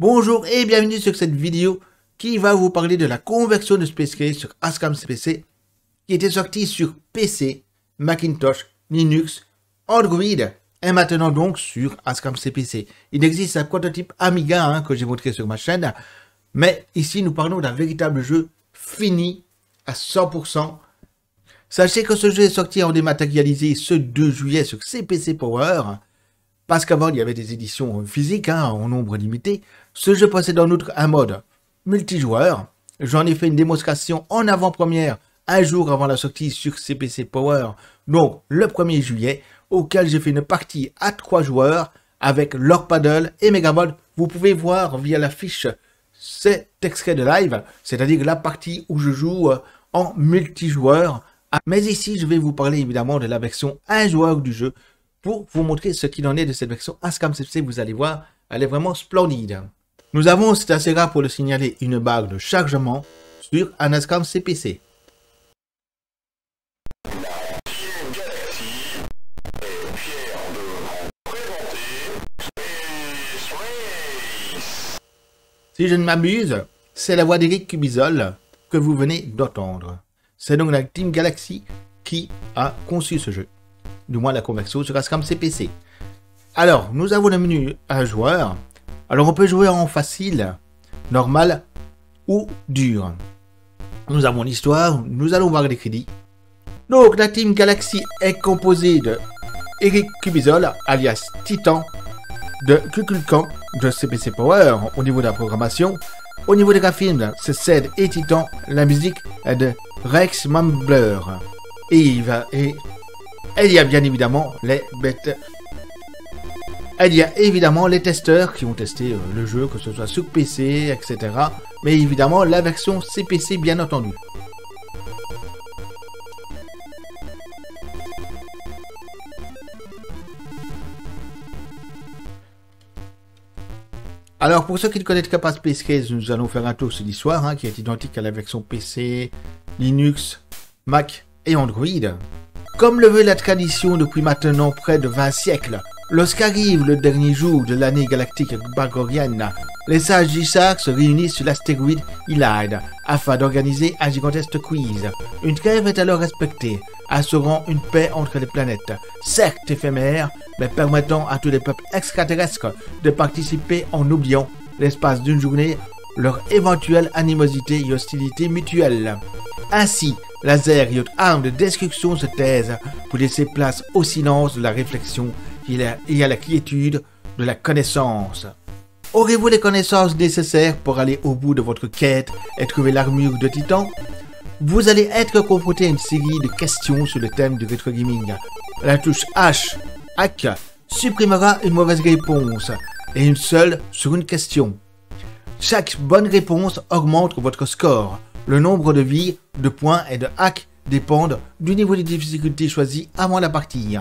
Bonjour et bienvenue sur cette vidéo qui va vous parler de la conversion de Space Race sur Ascam CPC qui était sortie sur PC, Macintosh, Linux, Android et maintenant donc sur Ascam CPC. Il existe un prototype Amiga que j'ai montré sur ma chaîne, mais ici nous parlons d'un véritable jeu fini à 100%. Sachez que ce jeu est sorti en dématérialisé ce 2 juillet sur CPC Power. Parce qu'avant, il y avait des éditions physiques en nombre limité. Ce jeu possède en outre un mode multijoueur. J'en ai fait une démonstration en avant-première, un jour avant la sortie sur CPC Power, donc le 1er juillet, auquel j'ai fait une partie à 3 joueurs avec Lord Paddle et Megamod. Vous pouvez voir via la fiche cet extrait de live, c'est-à-dire la partie où je joue en multijoueur. Mais ici, je vais vous parler évidemment de la version 1 joueur du jeu, pour vous montrer ce qu'il en est de cette version Ascam CPC. Vous allez voir, elle est vraiment splendide. Nous avons, c'est assez rare pour le signaler, une barre de chargement sur un Ascam CPC. Si je ne m'abuse, c'est la voix d'Eric Cubizolle que vous venez d'entendre. C'est donc la Team Galaxy qui a conçu ce jeu. Du moins la conversion sur Ascam CPC. Alors, nous avons le menu à joueur. Alors, on peut jouer en facile, normal ou dur. Nous avons l'histoire, nous allons voir les crédits. Donc, la Team Galaxy est composée de Eric Cubizolle, alias Titan, de Kukulkan, de CPC Power, au niveau de la programmation. Au niveau des graphismes, c'est Céd et Titan. La musique est de Rex Mambler. Et il y a bien évidemment les bêtes. Il y a évidemment les testeurs qui ont testé le jeu, que ce soit sur PC, etc. Mais évidemment la version CPC bien entendu. Alors pour ceux qui ne connaîtraient pas Space Race, nous allons faire un tour sur l'histoire qui est identique à la version PC, Linux, Mac et Android. Comme le veut la tradition depuis maintenant près de 20 siècles, lorsqu'arrive le dernier jour de l'année galactique grégorienne, les sages d'Issar se réunissent sur l'astéroïde Ys afin d'organiser un gigantesque quiz. Une trêve est alors respectée, assurant une paix entre les planètes, certes éphémère, mais permettant à tous les peuples extraterrestres de participer en oubliant, l'espace d'une journée, leur éventuelle animosité et hostilité mutuelle. Ainsi, laser et autres armes de destruction se taisent pour laisser place au silence de la réflexion et à la quiétude de la connaissance. Aurez-vous les connaissances nécessaires pour aller au bout de votre quête et trouver l'armure de Titan? Vous allez être confronté à une série de questions sur le thème du retrogaming. La touche H, hack, supprimera une mauvaise réponse et une seule sur une question. Chaque bonne réponse augmente votre score. Le nombre de vies, de points et de hacks dépendent du niveau de difficulté choisi avant la partie.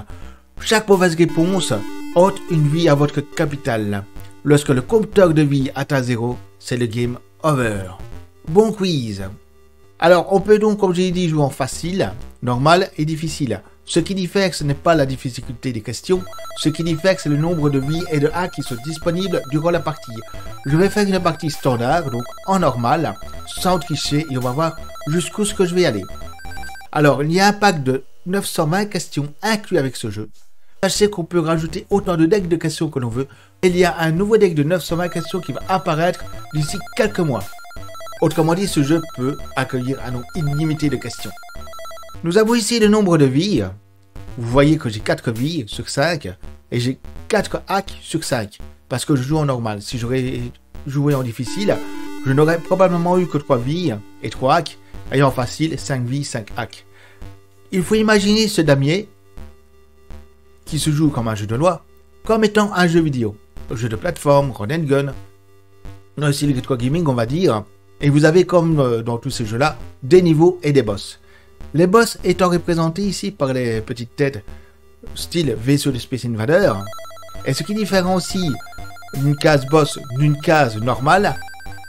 Chaque mauvaise réponse ôte une vie à votre capital. Lorsque le compteur de vie atteint 0, c'est le game over. Bon quiz. Alors on peut donc, comme j'ai dit, jouer en facile, normal et difficile. Ce qui diffère, ce n'est pas la difficulté des questions. Ce qui diffère, c'est le nombre de vies et de hacks qui sont disponibles durant la partie. Je vais faire une partie standard, donc en normal, sans tricher, et on va voir jusqu'où ce que je vais aller. Alors, il y a un pack de 920 questions inclus avec ce jeu. Sachez qu'on peut rajouter autant de decks de questions que l'on veut. Il y a un nouveau deck de 920 questions qui va apparaître d'ici quelques mois. Autrement dit, ce jeu peut accueillir un nombre illimité de questions. Nous avons ici le nombre de vies. Vous voyez que j'ai 4 vies sur 5 et j'ai 4 hacks sur 5 parce que je joue en normal. Si j'aurais joué en difficile, je n'aurais probablement eu que 3 vies et 3 hacks, et en facile 5 vies, 5 hacks. Il faut imaginer ce damier qui se joue comme un jeu de loi, comme étant un jeu vidéo, un jeu de plateforme, run and gun, un style retrogaming on va dire, et vous avez comme dans tous ces jeux-là des niveaux et des boss. Les boss étant représentés ici par les petites têtes style vaisseau de Space Invader. Et ce qui différencie une case boss d'une case normale,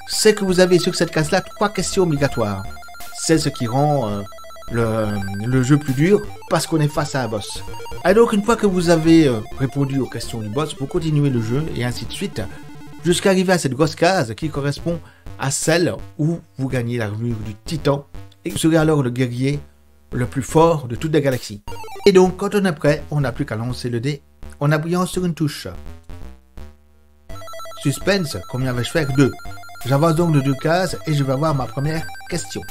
c'est que vous avez sur cette case-là 3 questions obligatoires. C'est ce qui rend le jeu plus dur parce qu'on est face à un boss. Et donc une fois que vous avez répondu aux questions du boss, vous continuez le jeu et ainsi de suite jusqu'à arriver à cette grosse case qui correspond à celle où vous gagnez l'armure du Titan et vous serez alors le guerrier le plus fort de toute la galaxie. Et donc quand on est prêt, on n'a plus qu'à lancer le dé en appuyant sur une touche. Suspense, combien vais-je faire? 2. J'avance donc de 2 cases et je vais avoir ma première question.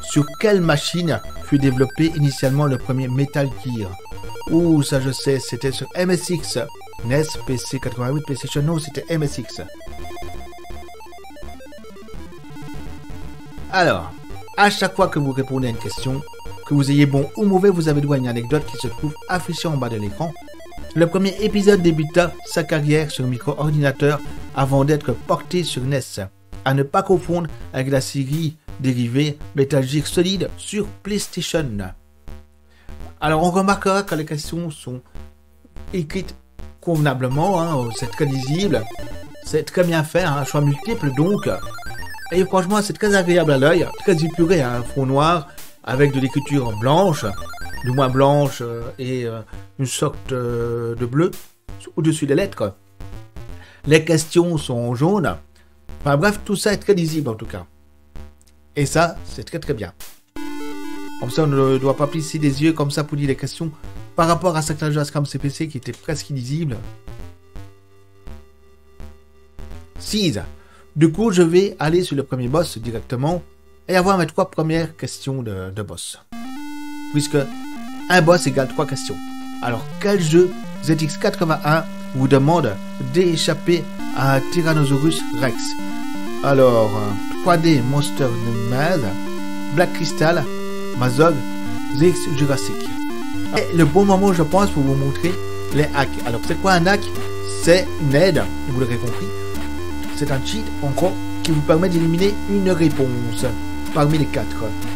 Sur quelle machine fut développé initialement le premier Metal Gear? Ouh, ça je sais, c'était sur MSX. NES, PC 88, PlayStation, non, c'était MSX. Alors, à chaque fois que vous répondez à une question, que vous ayez bon ou mauvais, vous avez droit à une anecdote qui se trouve affichée en bas de l'écran. Le premier épisode débuta sa carrière sur micro-ordinateur avant d'être porté sur NES, à ne pas confondre avec la série dérivée Metal Gear Solid sur PlayStation. Alors on remarquera que les questions sont écrites convenablement, hein, c'est très lisible, c'est très bien fait, un choix multiple donc, et franchement c'est très agréable à l'œil, très épuré, un fond noir avec de l'écriture blanche, du moins blanche et une sorte de bleu au-dessus des lettres. Les questions sont jaunes. Enfin bref, tout ça est très lisible en tout cas. Et ça, c'est très très bien. Comme ça, on ne doit pas plisser des yeux comme ça pour lire les questions par rapport à certains jeux Ascam CPC qui étaient presque illisibles. 6. Du coup, je vais aller sur le premier boss directement et avoir mes 3 premières questions de boss. Puisque un boss égale 3 questions. Alors, quel jeu ZX81 vous demande d'échapper à un Tyrannosaurus Rex? Alors, 3D Monster Maze, Black Crystal, Mazog, ZX Jurassic. Et le bon moment, je pense, pour vous montrer les hacks. Alors, c'est quoi un hack? C'est une aide, vous l'aurez compris. C'est un cheat, en gros, qui vous permet d'éliminer une réponse parmi les 4.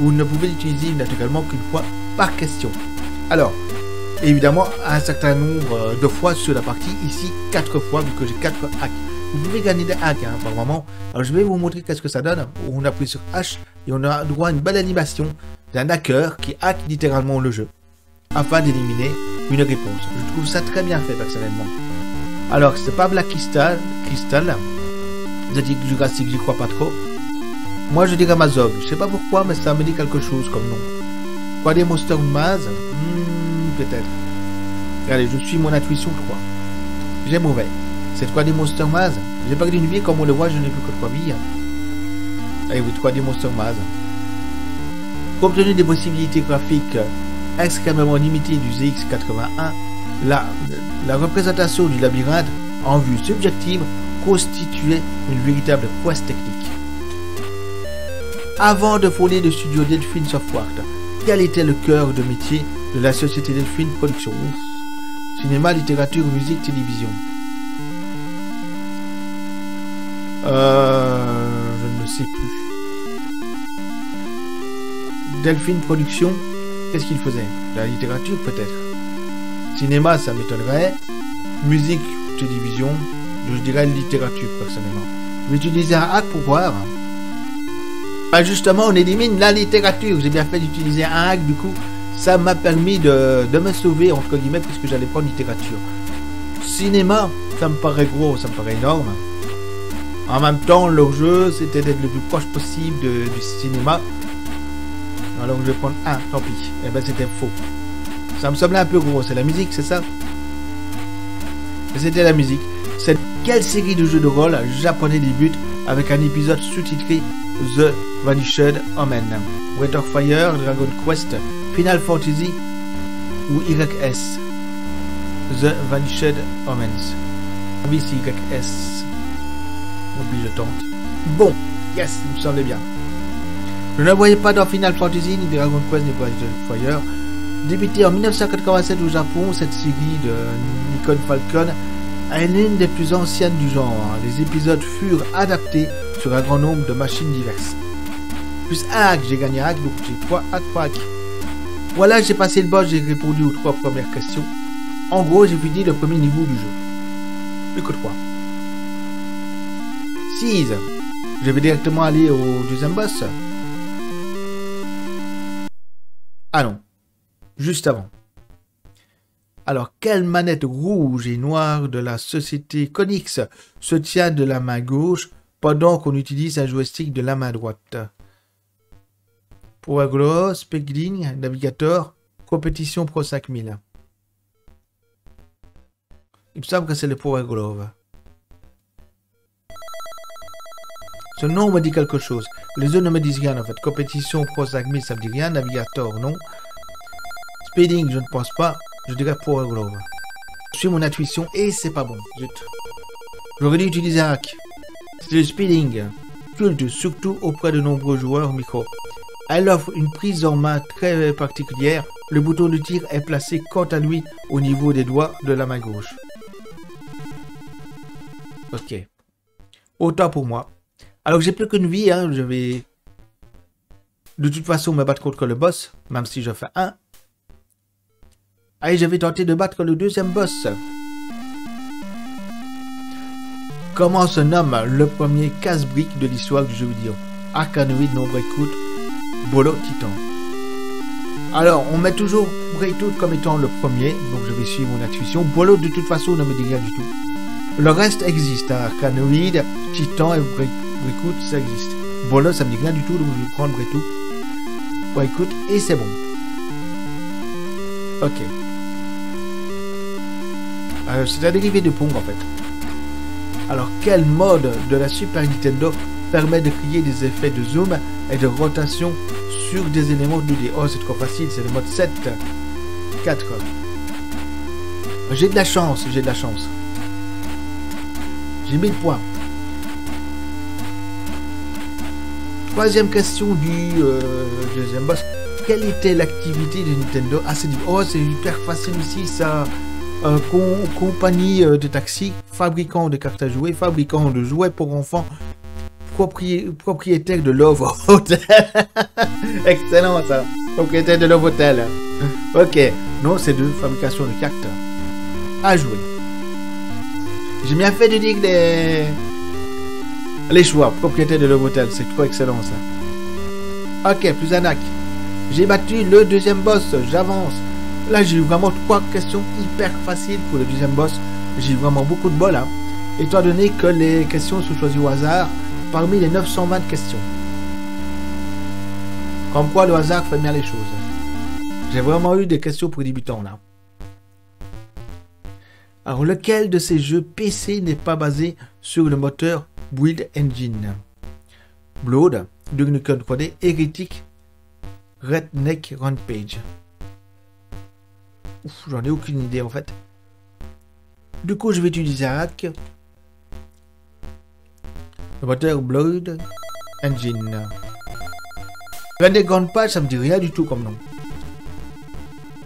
Vous ne pouvez l'utiliser naturellement qu'une fois par question. Alors, évidemment, un certain nombre de fois sur la partie, ici 4 fois, vu que j'ai 4 hacks. Vous pouvez gagner des hacks hein, par moment. Alors, je vais vous montrer qu'est-ce que ça donne. On appuie sur H et on a droit à une belle animation d'un hacker qui hack littéralement le jeu afin d'éliminer une réponse. Je trouve ça très bien fait personnellement. Alors, c'est pas Black Crystal, vous avez dit Jurassic, j'y crois pas trop. Moi, je dirais Mazog. Je sais pas pourquoi, mais ça me dit quelque chose comme nom. 3D Monster Maze, peut-être. Allez, je suis mon intuition 3. J'ai mauvais. C'est 3D Monster Maze. J'ai perdu une vie, comme on le voit, je n'ai plus que 3 billes. Allez, oui, 3D Monster Maze. Compte tenu des possibilités graphiques extrêmement limitées du ZX81, la représentation du labyrinthe en vue subjective constituait une véritable prouesse technique. Avant de fonder le studio Delphine Software, quel était le cœur de métier de la société Delphine Productions? Cinéma, littérature, musique, télévision. Je ne sais plus. Delphine Productions, qu'est-ce qu'il faisait? La littérature peut-être. Cinéma, ça m'étonnerait. Musique, télévision, je dirais littérature personnellement. Je vais utiliser un hack pour voir. Bah justement, on élimine la littérature. J'ai bien fait d'utiliser un hack, du coup, ça m'a permis de me sauver, entre guillemets, puisque j'allais prendre littérature. Cinéma, ça me paraît gros, ça me paraît énorme. En même temps, leur jeu, c'était d'être le plus proche possible du cinéma. Alors je vais prendre un, tant pis. Eh ben, c'était faux. Ça me semblait un peu gros. C'est la musique, c'est ça? C'était la musique. C'est quelle série de jeux de rôle japonais débute avec un épisode sous-titré The Vanished Omen, Warcraft 2, Dragon Quest, Final Fantasy ou Ys? The Vanished Omens. Oui, c'est Ys. Oublie, je tente. Bon, yes, il me semblait bien. Je ne voyais pas dans Final Fantasy, ni Dragon Quest, ni Warcraft 2. Débutée en 1987 au Japon, cette série de Nikon Falcon est l'une des plus anciennes du genre. Les épisodes furent adaptés sur un grand nombre de machines diverses. Plus un hack, j'ai gagné un hack, donc j'ai 3 hacks. Voilà, j'ai passé le boss, j'ai répondu aux 3 premières questions. En gros, j'ai fini le premier niveau du jeu. Plus que 3. 6. Je vais directement aller au deuxième boss. Ah non. Juste avant. Alors, quelle manette rouge et noire de la société Konix se tient de la main gauche pendant qu'on utilise un joystick de la main droite? Power Glove, Speedline, Navigator, Compétition Pro 5000. Il me semble que c'est le Power Glove. Ce nom me dit quelque chose. Les deux ne me disent rien en fait. Compétition Pro 5000, ça me dit rien. Navigator, non. Speeding, je ne pense pas. Je dirais Power Glove. Je suis mon intuition et c'est pas bon. Zut. J'aurais dû utiliser un hack. C'est le Speeding. Culte surtout auprès de nombreux joueurs micro. Elle offre une prise en main très particulière. Le bouton de tir est placé quant à lui au niveau des doigts de la main gauche. Ok. Autant pour moi. Alors j'ai plus qu'une vie, hein. Je vais de toute façon me battre contre le boss, même si je fais un. Allez, je vais tenter de battre le deuxième boss. Comment se nomme le premier casse-brique de l'histoire du jeu vidéo? Arcanoid, non Breakout, Bolo, Titan. Alors, on met toujours Breakout comme étant le premier, donc je vais suivre mon intuition. Bolo, de toute façon, ne me dit rien du tout. Le reste existe, hein. Arcanoid, Titan et Breakout, ça existe. Bolo, ça me dit rien du tout, donc je vais prendre Breakout, et c'est bon. Ok. C'est un dérivé de Pong, en fait. Alors, quel mode de la Super Nintendo permet de créer des effets de zoom et de rotation sur des éléments 2D? Oh, c'est trop facile, c'est le mode 7. 4. J'ai de la chance, j'ai de la chance. J'ai 1000 points. Troisième question du deuxième boss. Quelle était l'activité de Nintendo? Ah, c'est oh, c'est hyper facile aussi, ça. Compagnie de taxi, fabricant de cartes à jouer, fabricant de jouets pour enfants, propriétaire de Love Hotel. Excellent ça. Propriétaire de Love Hotel. Ok. Non, c'est de fabrication de cartes à jouer. J'ai bien fait de dire les choix. Propriétaire de Love Hotel. C'est trop excellent ça. Ok, plus un hack. J'ai battu le deuxième boss. J'avance. Là, j'ai eu vraiment trois questions hyper faciles pour le deuxième boss. J'ai eu vraiment beaucoup de bol, hein, étant donné que les questions sont choisies au hasard parmi les 920 questions. Comme quoi, le hasard fait bien les choses. J'ai vraiment eu des questions pour débutants, là. Alors, lequel de ces jeux PC n'est pas basé sur le moteur Build Engine? Blood, Dragon Quest 3D, Hérétique, Redneck Rampage. J'en ai aucune idée en fait. Du coup, je vais utiliser un hack. Le moteur Blood Engine. Redneck Rampage, ça me dit rien du tout comme nom.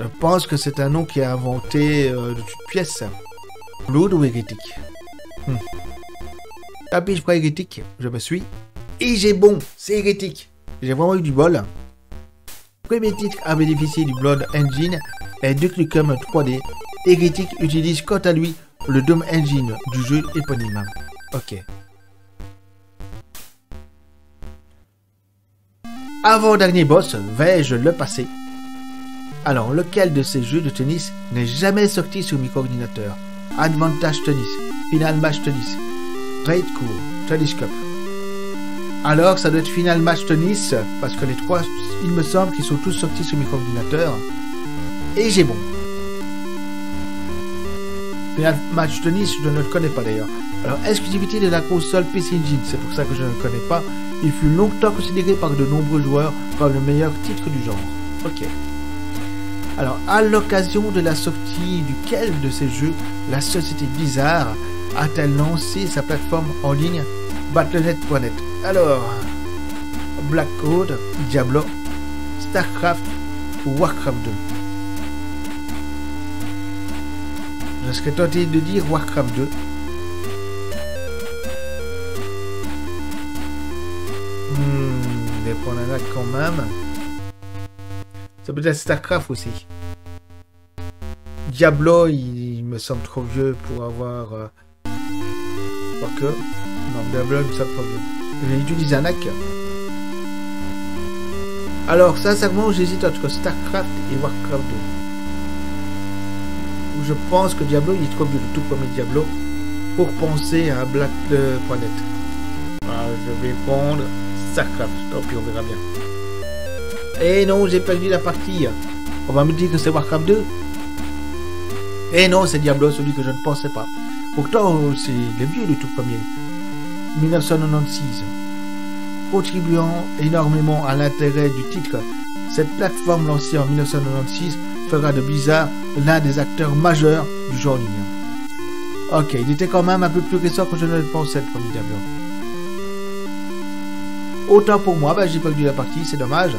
Je pense que c'est un nom qui est inventé de toute pièce. Blood ou Hérétique? Tapis, je prends Hérétique. Je me suis. Et j'ai bon, c'est Hérétique. J'ai vraiment eu du bol. Premier titre à bénéficier du Blood Engine est Kukulkan 3D. Hérétique utilise quant à lui le Dome Engine du jeu éponyme. Ok. Avant-dernier boss, vais-je le passer? Alors, lequel de ces jeux de tennis n'est jamais sorti sur micro-ordinateur? Advantage Tennis, Final Match Tennis, Trade Court, Tennis Cup. Alors, ça doit être Final Match Tennis, parce que les trois, il me semble qu'ils sont tous sortis sur micro-ordinateur. Et j'ai bon. Final Match Tennis, je ne le connais pas d'ailleurs. Alors, exclusivité de la console PC Engine, c'est pour ça que je ne le connais pas. Il fut longtemps considéré par de nombreux joueurs comme le meilleur titre du genre. Ok. Alors, à l'occasion de la sortie duquel de ces jeux, la société Blizzard a-t-elle lancé sa plateforme en ligne Battle.net? Alors, Breakout, Diablo, Starcraft ou Warcraft 2? Je serais tenté de dire Warcraft 2. Je vais prendre un hack quand même. Ça peut être Starcraft aussi. Diablo, il me semble trop vieux pour avoir... Quoique... Non, Diablo, il me semble trop vieux. J'ai utilisé un hack. Alors, sincèrement, j'hésite entre Starcraft et Warcraft 2. je pense que Diablo, il copie le tout premier Diablo pour penser à Black.net. Voilà, je vais prendre Starcraft, tant pis, on verra bien. Et non, j'ai perdu la partie. On va me dire que c'est Warcraft 2. Et non, c'est Diablo, celui que je ne pensais pas. Pourtant, c'est le vieux, le tout premier. 1996. Contribuant énormément à l'intérêt du titre, cette plateforme lancée en 1996 fera de Blizzard l'un des acteurs majeurs du jeu en ligne. Ok, il était quand même un peu plus récent que je ne le pensais, le premier Diablo. Autant pour moi, j'ai perdu la partie, c'est dommage.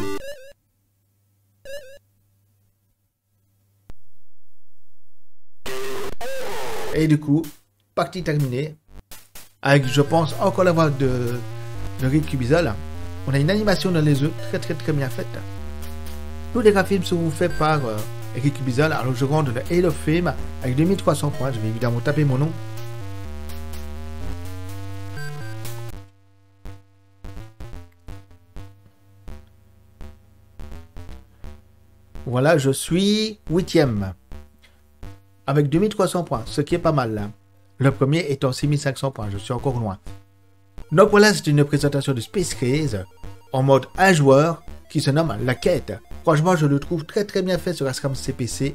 Et du coup, partie terminée. Avec, je pense, encore la voix de Eric Cubizolle. On a une animation dans les œufs très bien faite. Tous les graphismes sont faits par Eric Cubizolle. Alors je rentre le Hello Film avec 2300 points. Je vais évidemment taper mon nom. Voilà, je suis 8e. Avec 2300 points, ce qui est pas mal. Hein. Le premier étant 6500 points, je suis encore loin. Donc voilà, c'est une présentation de Space Race en mode un joueur qui se nomme La Quête. Franchement, je le trouve très bien fait sur Ascam CPC.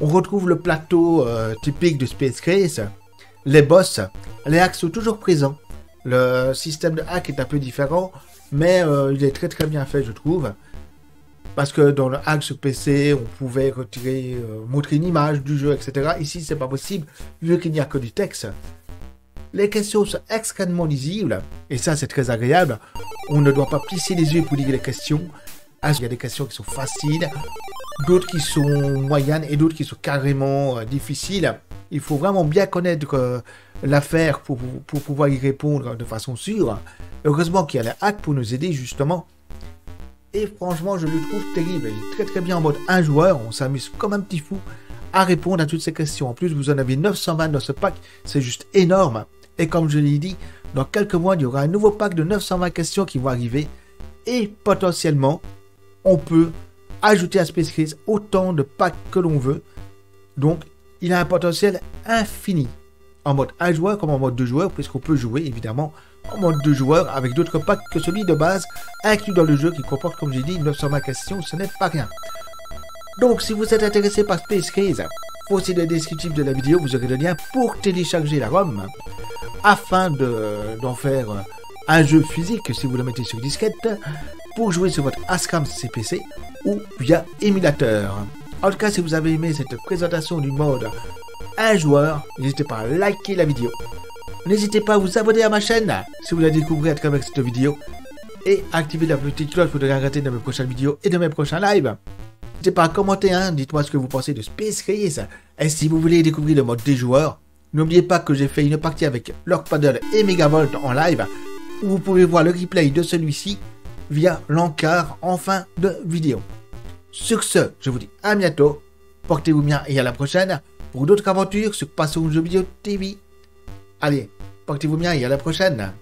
On retrouve le plateau typique de Space Race. Les boss, les hacks sont toujours présents. Le système de hack est un peu différent, mais il est très bien fait, je trouve. Parce que dans le hack sur PC, on pouvait retirer, montrer une image du jeu, etc. Ici, c'est pas possible, vu qu'il n'y a que du texte. Les questions sont extrêmement lisibles, et ça, c'est très agréable. On ne doit pas plisser les yeux pour lire les questions. Il y a des questions qui sont faciles, d'autres qui sont moyennes, et d'autres qui sont carrément difficiles. Il faut vraiment bien connaître l'affaire pour pouvoir y répondre de façon sûre. Heureusement qu'il y a le hack pour nous aider, justement. Et franchement, je le trouve terrible. Il est très bien en mode un joueur. On s'amuse comme un petit fou à répondre à toutes ces questions. En plus, vous en avez 920 dans ce pack. C'est juste énorme. Et comme je l'ai dit, dans quelques mois, il y aura un nouveau pack de 920 questions qui vont arriver. Et potentiellement, on peut ajouter à Space Race autant de packs que l'on veut. Donc, il a un potentiel infini. En mode un joueur comme en mode deux joueurs, puisqu'on peut jouer évidemment en mode deux joueurs avec d'autres packs que celui de base inclus dans le jeu qui comporte, comme j'ai dit, 920 questions, ce n'est pas rien. Donc si vous êtes intéressé par Space Race, voici le descriptif de la vidéo, vous aurez le lien pour télécharger la ROM afin d'en faire un jeu physique si vous le mettez sur disquette pour jouer sur votre Ascam CPC ou via émulateur. En tout cas, si vous avez aimé cette présentation du mode un joueur, n'hésitez pas à liker la vidéo. N'hésitez pas à vous abonner à ma chaîne si vous la découvrez à travers cette vidéo et activer la petite cloche pour ne rien rater de mes prochaines vidéos et de mes prochains lives. N'hésitez pas à commenter, hein, dites-moi ce que vous pensez de Space Race et si vous voulez découvrir le mode des joueurs, n'oubliez pas que j'ai fait une partie avec Lord Paddle et Megamod en live où vous pouvez voir le replay de celui-ci via l'encart en fin de vidéo. Sur ce, je vous dis à bientôt, portez-vous bien et à la prochaine pour d'autres aventures sur Passion Jeux Vidéo TV. Allez, portez-vous bien et à la prochaine!